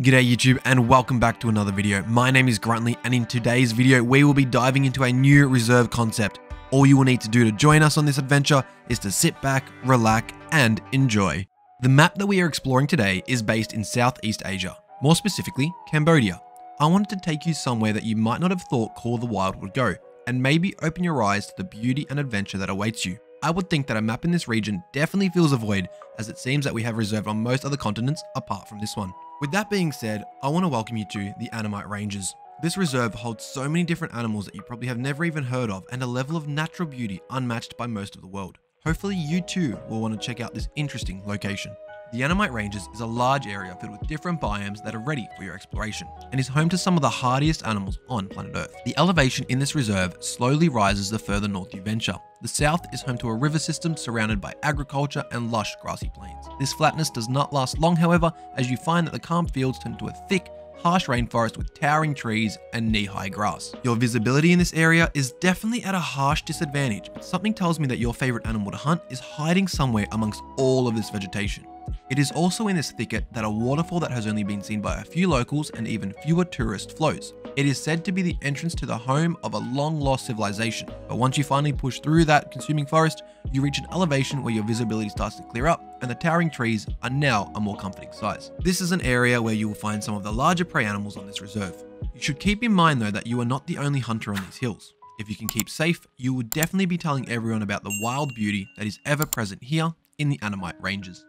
G'day YouTube and welcome back to another video. My name is Gruntly and in today's video we will be diving into a new reserve concept. All you will need to do to join us on this adventure is to sit back, relax and enjoy. The map that we are exploring today is based in Southeast Asia, more specifically Cambodia. I wanted to take you somewhere that you might not have thought Call of the Wild would go and maybe open your eyes to the beauty and adventure that awaits you. I would think that a map in this region definitely fills a void as it seems that we have reserved on most other continents apart from this one. With that being said, I want to welcome you to the Annamite Ranges. This reserve holds so many different animals that you probably have never even heard of and a level of natural beauty unmatched by most of the world. Hopefully you too will want to check out this interesting location. The Annamite Ranges is a large area filled with different biomes that are ready for your exploration and is home to some of the hardiest animals on planet Earth. The elevation in this reserve slowly rises the further north you venture. The south is home to a river system surrounded by agriculture and lush grassy plains. This flatness does not last long, however, as you find that the calm fields turn into a thick, harsh rainforest with towering trees and knee-high grass. Your visibility in this area is definitely at a harsh disadvantage, but something tells me that your favorite animal to hunt is hiding somewhere amongst all of this vegetation. It is also in this thicket that a waterfall that has only been seen by a few locals and even fewer tourists flows. It is said to be the entrance to the home of a long-lost civilization, but once you finally push through that consuming forest, you reach an elevation where your visibility starts to clear up and the towering trees are now a more comforting size. This is an area where you will find some of the larger prey animals on this reserve. You should keep in mind though that you are not the only hunter on these hills. If you can keep safe, you will definitely be telling everyone about the wild beauty that is ever present here in the Annamite Ranges.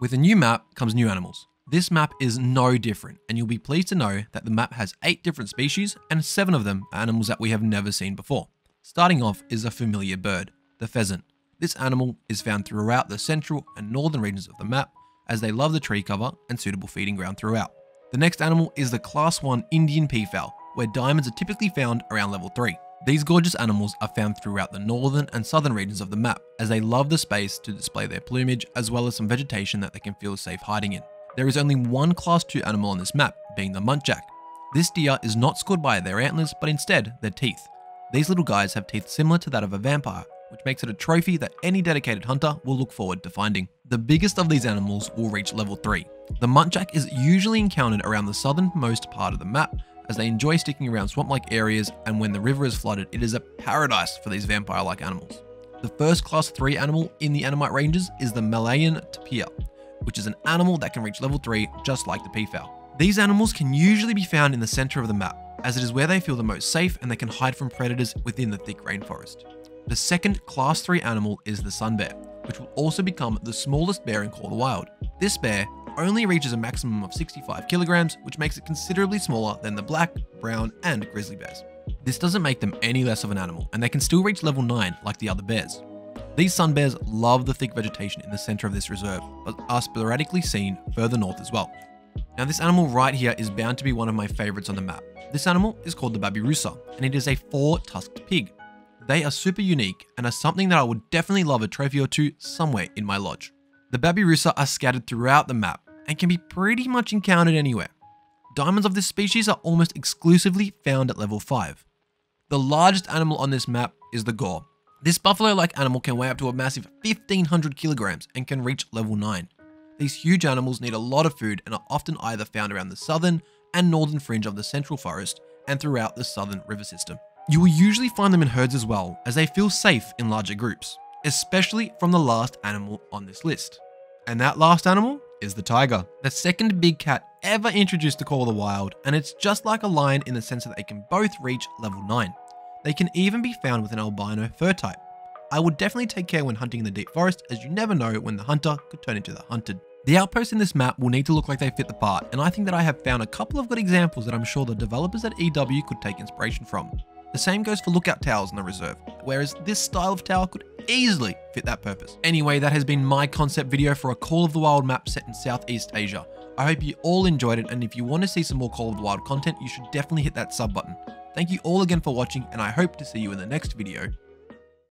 With a new map comes new animals. This map is no different, and you'll be pleased to know that the map has 8 different species and 7 of them are animals that we have never seen before. Starting off is a familiar bird, the pheasant. This animal is found throughout the central and northern regions of the map as they love the tree cover and suitable feeding ground throughout. The next animal is the class 1 Indian peafowl, where diamonds are typically found around level 3. These gorgeous animals are found throughout the northern and southern regions of the map as they love the space to display their plumage as well as some vegetation that they can feel safe hiding in. There is only one class 2 animal on this map, being the muntjac. This deer is not scored by their antlers, but instead their teeth. These little guys have teeth similar to that of a vampire, which makes it a trophy that any dedicated hunter will look forward to finding. The biggest of these animals will reach level 3. The muntjac is usually encountered around the southernmost part of the map, as they enjoy sticking around swamp-like areas, and when the river is flooded, it is a paradise for these vampire-like animals. The first class 3 animal in the Annamite Ranges is the Malayan Tapir, which is an animal that can reach level 3 just like the peafowl. These animals can usually be found in the center of the map, as it is where they feel the most safe and they can hide from predators within the thick rainforest. The second class 3 animal is the Sun Bear, which will also become the smallest bear in Call of the Wild. This bear only reaches a maximum of 65 kilograms, which makes it considerably smaller than the black, brown, and grizzly bears. This doesn't make them any less of an animal, and they can still reach level 9 like the other bears. These sun bears love the thick vegetation in the center of this reserve, but are sporadically seen further north as well. Now this animal right here is bound to be one of my favorites on the map. This animal is called the babirusa, and it is a 4-tusked pig. They are super unique and are something that I would definitely love a trophy or two somewhere in my lodge. The babirusa are scattered throughout the map and can be pretty much encountered anywhere. Diamonds of this species are almost exclusively found at level 5. The largest animal on this map is the gaur. This buffalo-like animal can weigh up to a massive 1,500 kilograms and can reach level 9. These huge animals need a lot of food and are often either found around the southern and northern fringe of the central forest and throughout the southern river system. You will usually find them in herds as well, as they feel safe in larger groups, especially from the last animal on this list. And that last animal is the tiger, the second big cat ever introduced to Call of the Wild, and it's just like a lion in the sense that they can both reach level 9. They can even be found with an albino fur type. I would definitely take care when hunting in the deep forest, as you never know when the hunter could turn into the hunted. The outposts in this map will need to look like they fit the part, and I think that I have found a couple of good examples that I'm sure the developers at EW could take inspiration from. The same goes for lookout towers in the reserve, whereas this style of tower could easily fit that purpose. Anyway, that has been my concept video for a Call of the Wild map set in Southeast Asia. I hope you all enjoyed it, and if you want to see some more Call of the Wild content, you should definitely hit that sub button. Thank you all again for watching, and I hope to see you in the next video.